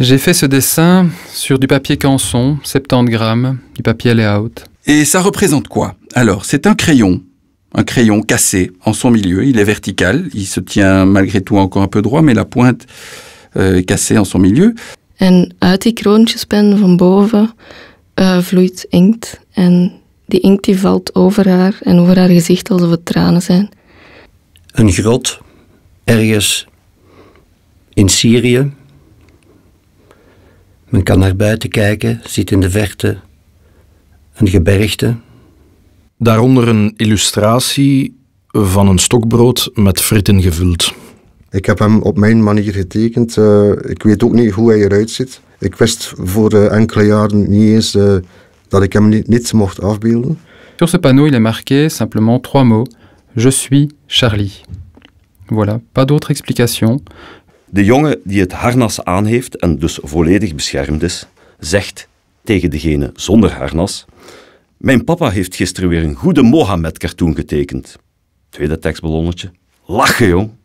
J'ai fait ce dessin sur du papier Canson, 70 grammes, du papier layout. Et ça représente quoi? Alors, c'est un crayon cassé en son milieu. Il est vertical, il se tient malgré tout encore un peu droit, mais la pointe est cassée en son milieu. En uit die kroontjespen van boven vloeit inkt. En die inkt die valt over haar gezicht alsof het tranen zijn. Een grot ergens in Syrië. Men kan naar buiten kijken, ziet in de verte een gebergte. Daaronder een illustratie van een stokbrood met fritten gevuld. Ik heb hem op mijn manier getekend. Ik weet ook niet hoe hij eruit ziet. Ik wist voor enkele jaren niet eens dat ik hem niet mocht afbeelden. Sur ce panneau, il est marqué simplement 3 mots. Je suis Charlie. Voilà, pas d'autre explication. De jongen die het harnas aan heeft en dus volledig beschermd is, zegt tegen degene zonder harnas: mijn papa heeft gisteren weer een goede Mohammed-cartoon getekend. Tweede tekstballonnetje. Lachen, jong.